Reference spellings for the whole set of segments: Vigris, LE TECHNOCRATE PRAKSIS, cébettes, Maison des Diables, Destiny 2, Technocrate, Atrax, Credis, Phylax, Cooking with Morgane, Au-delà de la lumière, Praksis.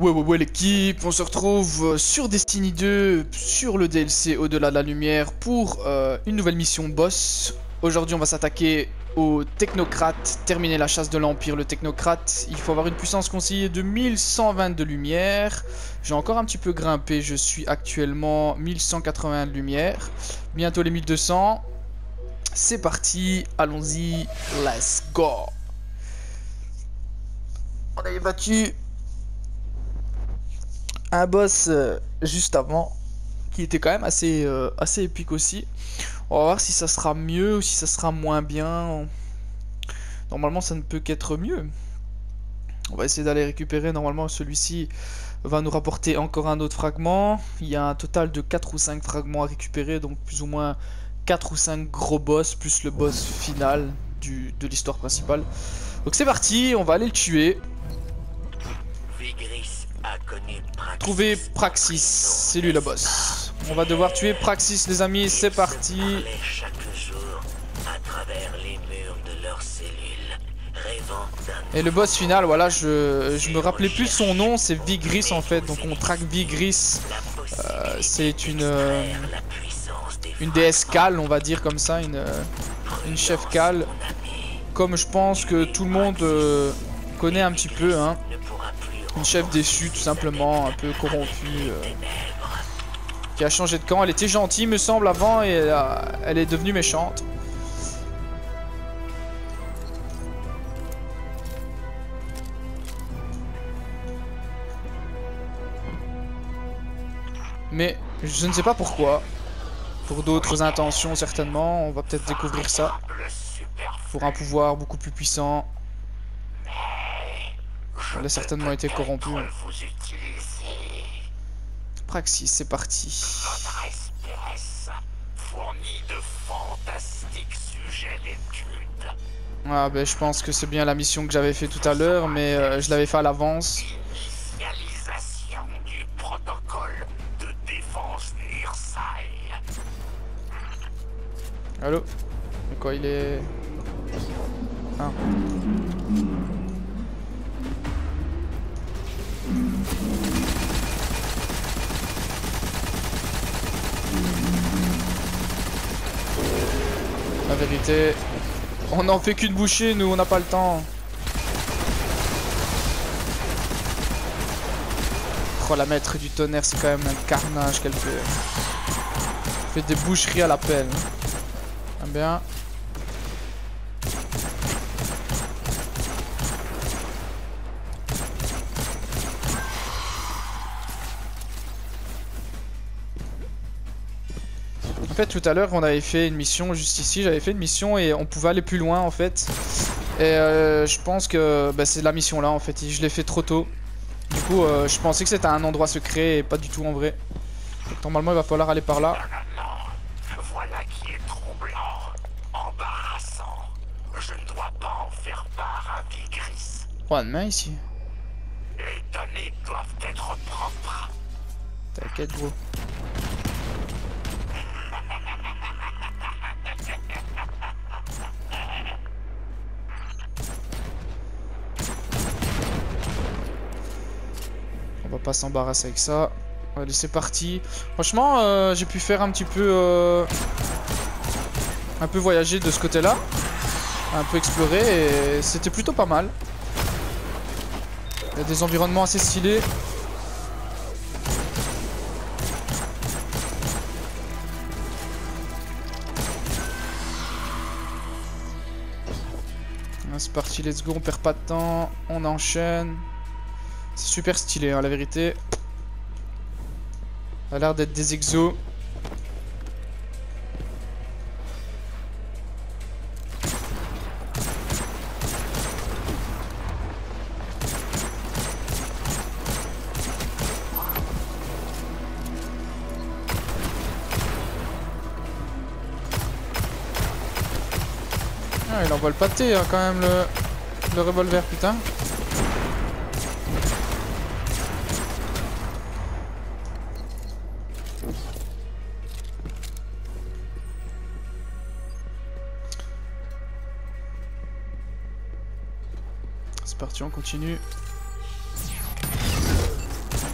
Ouais l'équipe, on se retrouve sur Destiny 2, sur le DLC Au-delà de la lumière pour une nouvelle mission boss. Aujourd'hui on va s'attaquer au Technocrate, terminer la chasse de l'Empire. Le Technocrate, il faut avoir une puissance conseillée de 1120 de lumière. J'ai encore un petit peu grimpé, je suis actuellement 1181 de lumière, bientôt les 1200. C'est parti, allons-y, let's go. On avait battu un boss juste avant qui était quand même assez épique aussi. On va voir si ça sera mieux ou si ça sera moins bien. Normalement ça ne peut qu'être mieux. On va essayer d'aller récupérer. Normalement celui-ci va nous rapporter encore un autre fragment. Il y a un total de 4 ou 5 fragments à récupérer. Donc plus ou moins 4 ou 5 gros boss plus le boss final de l'histoire principale. Donc c'est parti, on va aller le tuer. Vigris. Trouver Praksis, c'est lui le boss. On va devoir tuer Praksis, les amis, c'est parti. Et le boss final, voilà, je me rappelais plus son nom, c'est Vigris en fait. Donc on traque Vigris, c'est une déesse Kal, on va dire comme ça, une chef Kal. Comme je pense que tout le monde connaît un petit peu, hein. Une chef déçue, tout simplement, un peu corrompue, qui a changé de camp. Elle était gentille, me semble, avant, et elle est devenue méchante. Mais je ne sais pas pourquoi. Pour d'autres intentions, certainement. On va peut-être découvrir ça. Pour un pouvoir beaucoup plus puissant. Elle a certainement été corrompue. Praksis, c'est parti. Ah ben je pense que c'est bien la mission que j'avais fait tout à l'heure, mais je l'avais fait à l'avance. Allô? Quoi il est... Ah. La vérité, on n'en fait qu'une bouchée, nous, on n'a pas le temps. Oh, la maître du tonnerre, c'est quand même un carnage qu'elle fait. Elle fait des boucheries à la pelle. Bien. En fait, tout à l'heure, on avait fait une mission juste ici. J'avais fait une mission et on pouvait aller plus loin, en fait. Et je pense que bah, c'est la mission là, en fait. Je l'ai fait trop tôt. Du coup, je pensais que c'était un endroit secret et pas du tout en vrai. Donc, normalement, il va falloir aller par là. Non. Voilà qui est troublant, embarrassant. Je ne dois pas en faire part à Vigris. Oh, une main ici. Les données doivent être propres. T'inquiète, gros. Pas s'embarrasser avec ça. Allez, c'est parti. Franchement, j'ai pu faire un petit peu voyager de ce côté là, un peu explorer, et c'était plutôt pas mal. Il y a des environnements assez stylés. C'est parti, let's go, on perd pas de temps, on enchaîne. C'est super stylé, hein, la vérité. Ça a l'air d'être des exos. Ah, il envoie le pâté, hein, quand même, le revolver, putain. C'est parti, on continue.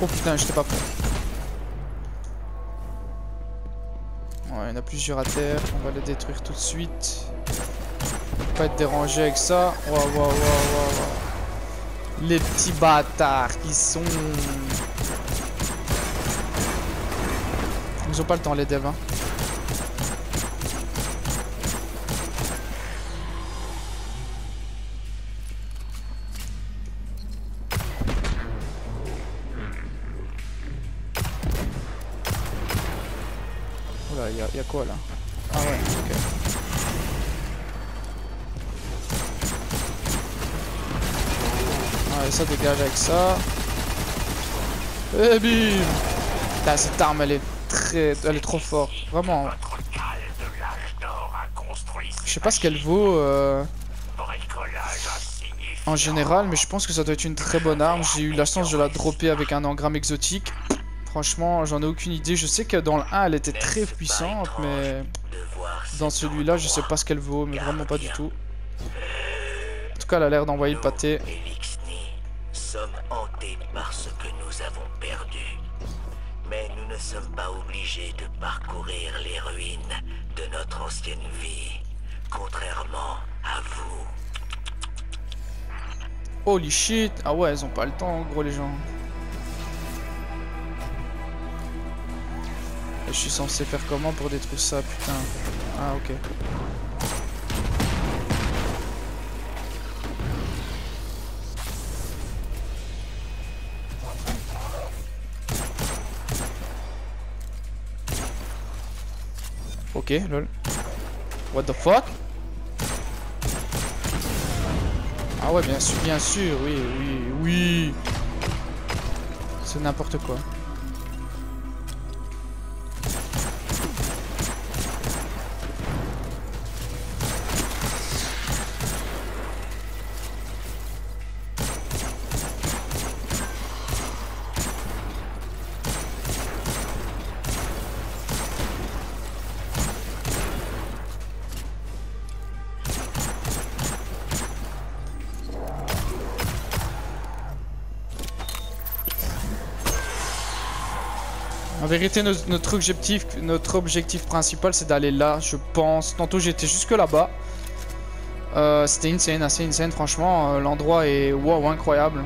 Oh putain, j'étais pas prêt. Ouais, il y en a plusieurs à terre. On va les détruire tout de suite. Pas être dérangé avec ça. Waouh, waouh, waouh, waouh. Les petits bâtards qui sont. Ils ont pas le temps, les devs. Hein. Y'a quoi là? Ah ouais, ok. Ouais, ça dégage avec ça. Et bim! Putain, cette arme elle est très. Elle est trop forte. Vraiment. Je sais pas ce qu'elle vaut en général, mais je pense que ça doit être une très bonne arme. J'ai eu la chance de la dropper avec un engramme exotique. Franchement, j'en ai aucune idée. Je sais que dans le 1, elle était très puissante, mais dans celui-là, je sais pas ce qu'elle vaut, mais vraiment pas du tout. En tout cas, elle a l'air d'envoyer le pâté. Holy shit! Ah ouais, ils ont pas le temps, en gros, les gens. Je suis censé faire comment pour détruire ça, putain. Ah, ok. Ok, lol. What the fuck? Ah ouais, bien sûr, oui, oui, oui. C'est n'importe quoi. En vérité, notre objectif principal, c'est d'aller là, je pense. Tantôt, j'étais jusque là-bas. C'était insane, assez insane, franchement. L'endroit est wow, incroyable.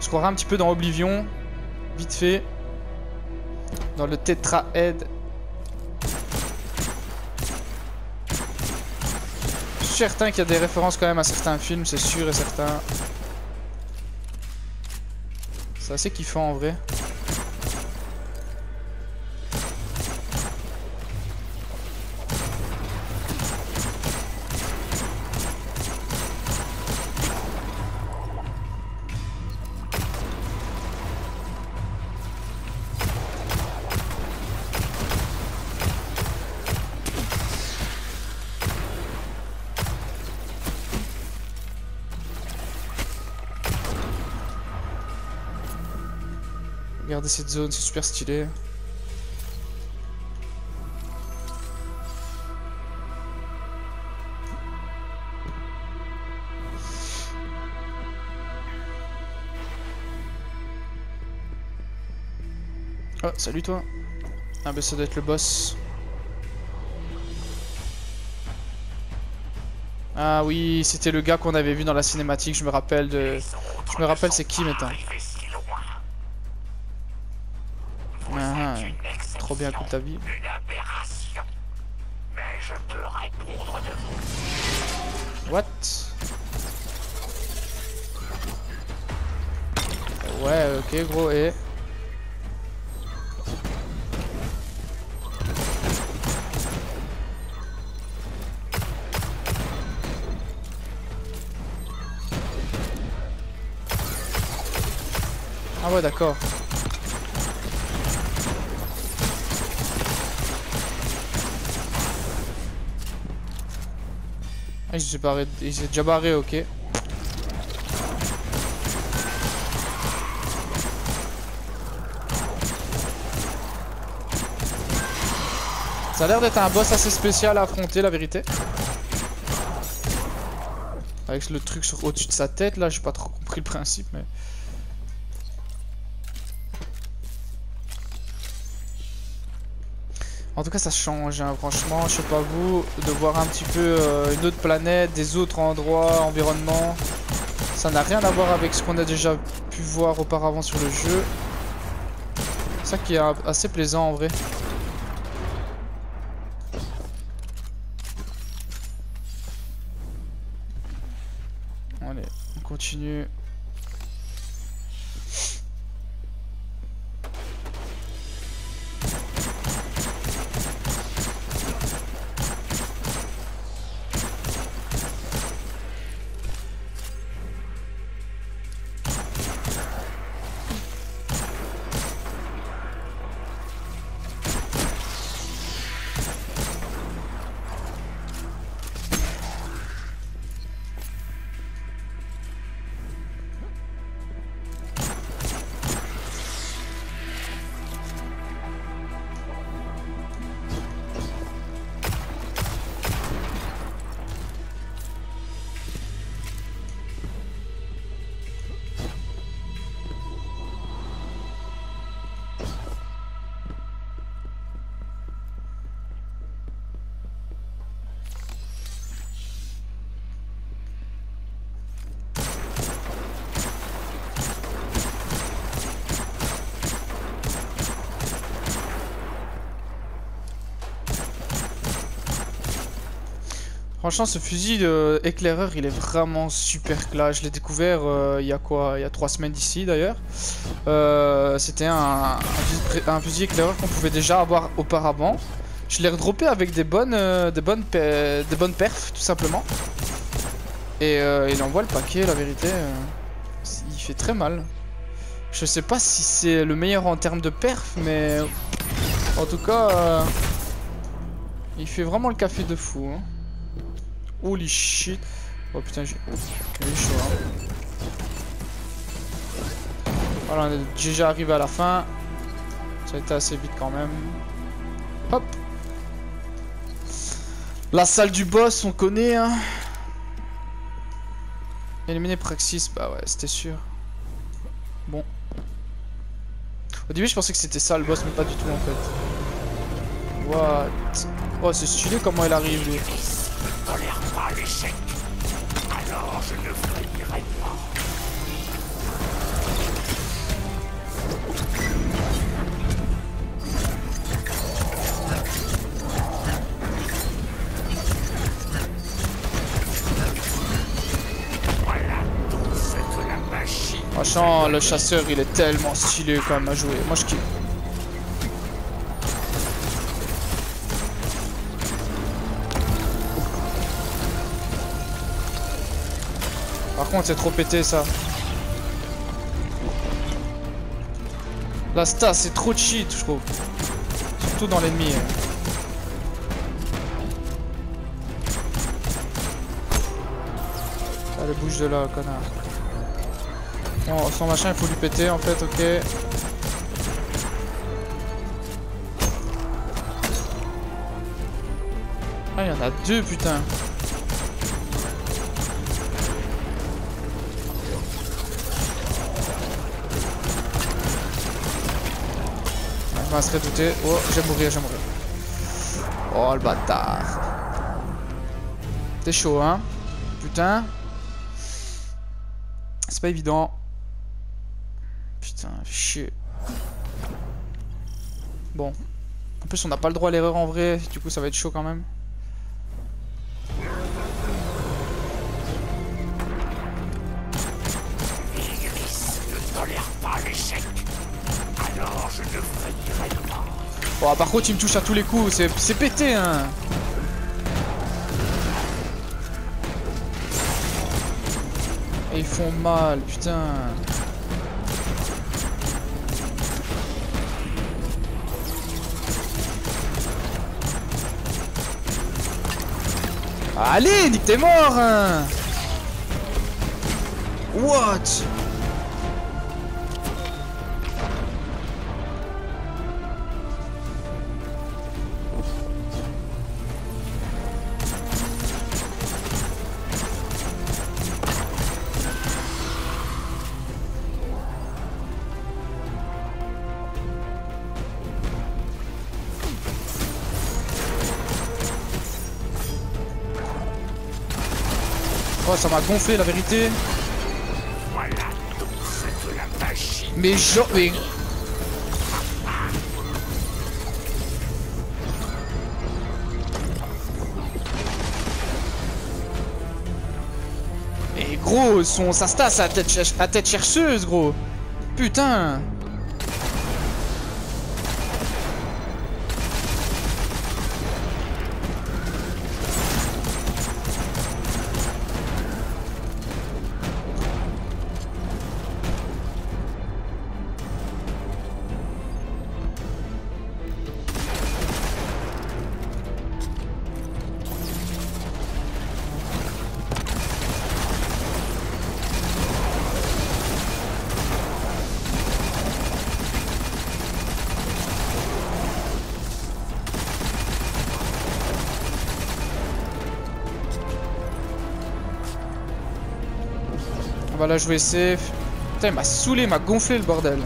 Je croirais un petit peu dans Oblivion, vite fait. Dans le tétraède. Je suis certain qu'il y a des références quand même à certains films, c'est sûr et certain. C'est assez kiffant en vrai. Regardez cette zone, c'est super stylé. Oh, salut toi. Ah bah ça doit être le boss. Ah oui, c'était le gars qu'on avait vu dans la cinématique, je me rappelle de... Je me rappelle c'est qui maintenant. Trop bien coup de ta vie. What? Ouais, ok gros, et... Ah ouais, d'accord. Ah, il s'est déjà barré, ok. Ça a l'air d'être un boss assez spécial à affronter, la vérité. Avec le truc sur au-dessus de sa tête, là, j'ai pas trop compris le principe, mais... En tout cas ça change hein. Franchement je sais pas vous, de voir un petit peu une autre planète, des autres endroits, environnements. Ça n'a rien à voir avec ce qu'on a déjà pu voir auparavant sur le jeu. C'est ça qui est assez plaisant en vrai. Allez, on continue. Franchement ce fusil éclaireur il est vraiment super classe, je l'ai découvert il y a 3 semaines d'ici d'ailleurs. C'était un fusil éclaireur qu'on pouvait déjà avoir auparavant. Je l'ai redroppé avec des bonnes perfs tout simplement. Et il envoie le paquet, la vérité, il fait très mal. Je sais pas si c'est le meilleur en termes de perf mais en tout cas il fait vraiment le café de fou hein. Holy shit. Oh putain j'ai chaud hein. Voilà on est déjà arrivé à la fin. Ça a été assez vite quand même. Hop. La salle du boss on connaît hein. Éliminer Praksis. Bah ouais c'était sûr. Bon. Au début je pensais que c'était ça le boss mais pas du tout en fait. What. Oh c'est stylé comment il arrive lui. Je ne tolère pas l'échec, alors je ne frémirai pas. Voilà tout ce que la machine. Franchement, le chasseur il est tellement stylé quand même à jouer. Moi je kiffe. Par contre c'est trop pété ça. La stas c'est trop cheat je trouve. Surtout dans l'ennemi hein. Allez bouge de là connard. Bon, son machin il faut lui péter en fait ok. Ah il y en a 2 putain. On va se redouter. Oh, j'ai mourir, j'ai mourir. Oh, le bâtard. T'es chaud, hein. Putain. C'est pas évident. Putain, chier. Bon. En plus, on n'a pas le droit à l'erreur en vrai. Du coup, ça va être chaud quand même. Vigris ne tolère pas l'échec. Alors je ne freinerai pas. Oh, par contre il me touche à tous les coups, c'est pété hein. Et ils font mal, putain. Allez, nique tes morts hein. What? Oh, ça m'a gonflé, la vérité. Mais genre... Mais... Et gros, ça se tasse à tête chercheuse, gros. Putain. Voilà, je vais safe. Putain, il m'a saoulé, il m'a gonflé le bordel.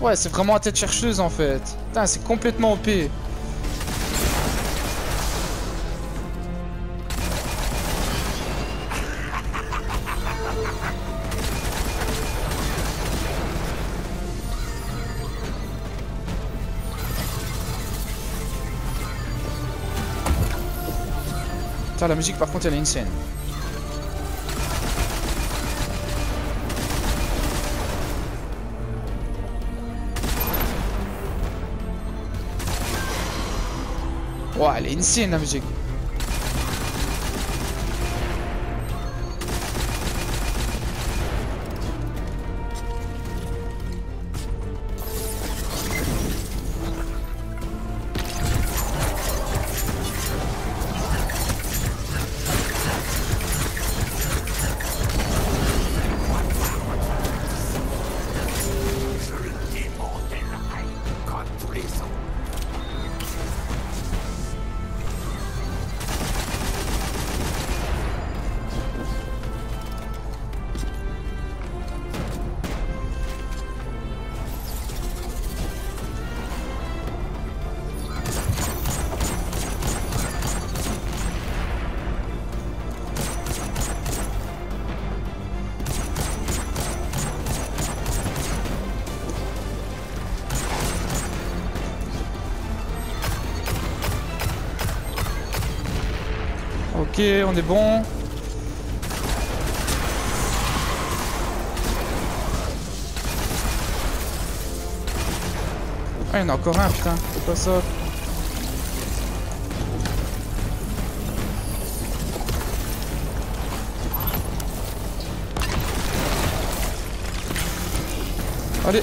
Ouais, c'est vraiment à tête chercheuse en fait. Putain, c'est complètement OP. La musique par contre elle est insane. Ouah, elle est insane la musique. Ok, on est bon. Ah, il y en a encore un, putain, c'est pas ça. Allez.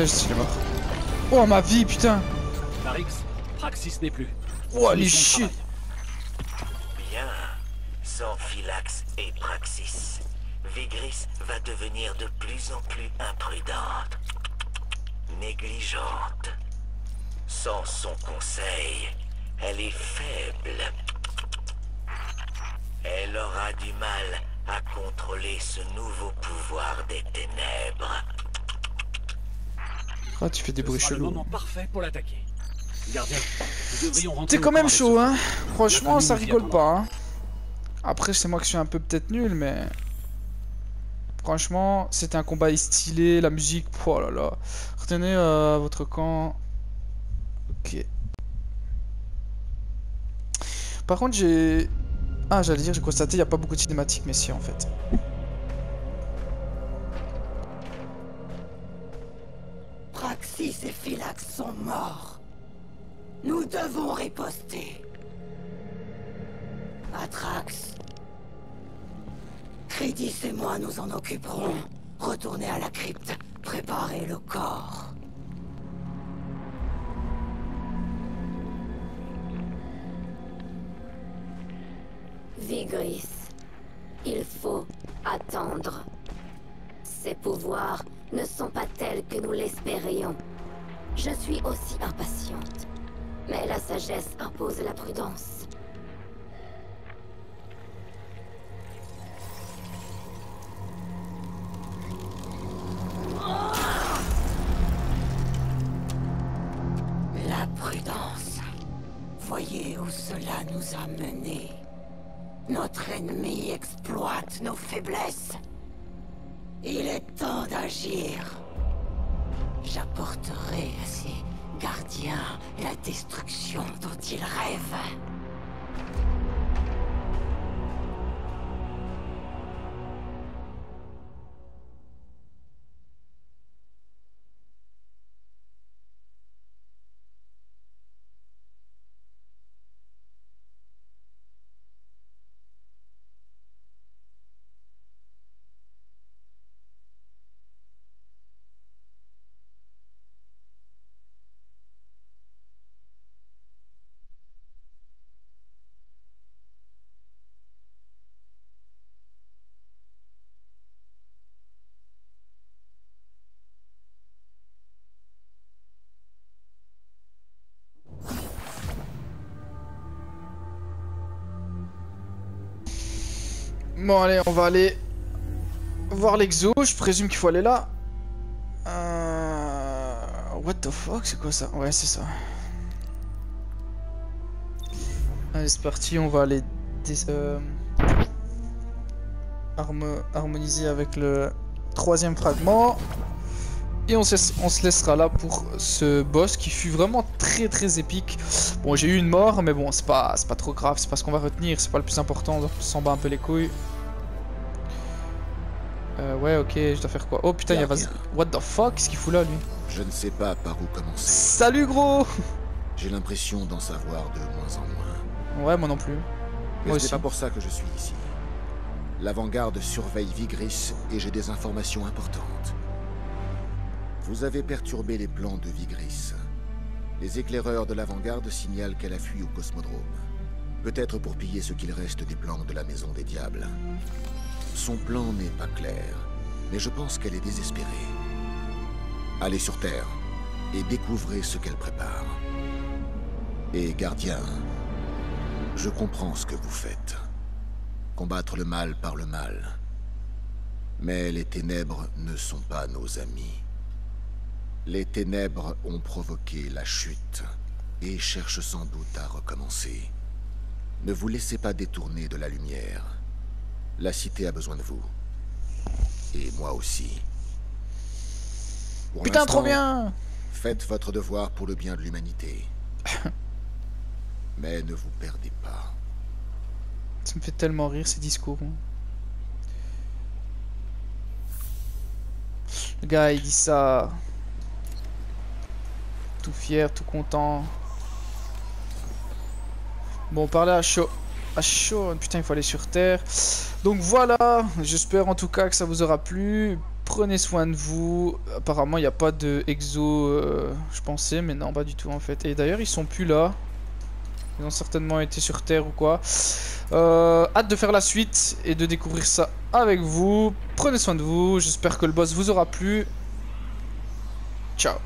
Il est mort. Oh ma vie, putain. Atrax, Praksis n'est plus. Oh les shit. Bien. Sans Phylax et Praksis, Vigris va devenir de plus en plus imprudente, négligente. Sans son conseil, elle est faible. Elle aura du mal à contrôler ce nouveau pouvoir des ténèbres. Ah, tu fais des bruits chelous. T'es quand même chaud, hein. Franchement, ça rigole pas. Hein. Après, c'est moi que je suis un peu peut-être nul, mais... Franchement, c'était un combat stylé, la musique... Oh là là. Retenez votre camp. Ok. Par contre, j'ai... Ah, j'allais dire, j'ai constaté, il n'y a pas beaucoup de cinématiques, mais si, en fait. Praxis et Phylax sont morts. Nous devons riposter. Atrax, Credis et moi nous en occuperons. Retournez à la crypte, préparez le corps. Vigris, il faut attendre. Ces pouvoirs ne sont pas tels que nous l'espérions. Je suis aussi impatiente, mais la sagesse impose la prudence. où cela nous a menés. Notre ennemi exploite nos faiblesses. Il est temps d'agir. J'apporterai à ces gardiens la destruction dont ils rêvent. Bon allez, on va aller voir l'exo, je présume qu'il faut aller là. What the fuck, c'est quoi ça? Ouais, c'est ça. Allez, c'est parti, on va aller harmoniser avec le troisième fragment. Et on se laissera là pour ce boss qui fut vraiment très très épique. Bon, j'ai eu une mort, mais bon, c'est pas trop grave, c'est pas ce qu'on va retenir, c'est pas le plus important, on s'en bat un peu les couilles. Ouais, ok, je dois faire quoi? Oh putain, il y a Vas... What the fuck? Qu'est-ce qu'il fout là, lui? Je ne sais pas par où commencer. Salut, gros! J'ai l'impression d'en savoir de moins en moins. Ouais, moi non plus. Mais c'est pas pour ça que je suis ici. L'avant-garde surveille Vigris et j'ai des informations importantes. Vous avez perturbé les plans de Vigris. Les éclaireurs de l'avant-garde signalent qu'elle a fui au cosmodrome. Peut-être pour piller ce qu'il reste des plans de la Maison des Diables. Son plan n'est pas clair, mais je pense qu'elle est désespérée. Allez sur Terre et découvrez ce qu'elle prépare. Et gardiens, je comprends ce que vous faites. Combattre le mal par le mal. Mais les ténèbres ne sont pas nos amis. Les ténèbres ont provoqué la chute et cherchent sans doute à recommencer. Ne vous laissez pas détourner de la lumière. La cité a besoin de vous. Et moi aussi. Pour l'instant, putain, trop bien! Faites votre devoir pour le bien de l'humanité. Mais ne vous perdez pas. Ça me fait tellement rire ces discours. Hein. Le gars, il dit ça... tout fier, tout content. Bon, on parlait à chaud. À chaud, putain, il faut aller sur Terre. Donc voilà, j'espère en tout cas que ça vous aura plu. Prenez soin de vous. Apparemment, il n'y a pas de exo, je pensais, mais non, pas du tout en fait. Et d'ailleurs, ils sont plus là. Ils ont certainement été sur Terre ou quoi. Hâte de faire la suite et de découvrir ça avec vous. Prenez soin de vous. J'espère que le boss vous aura plu. Ciao.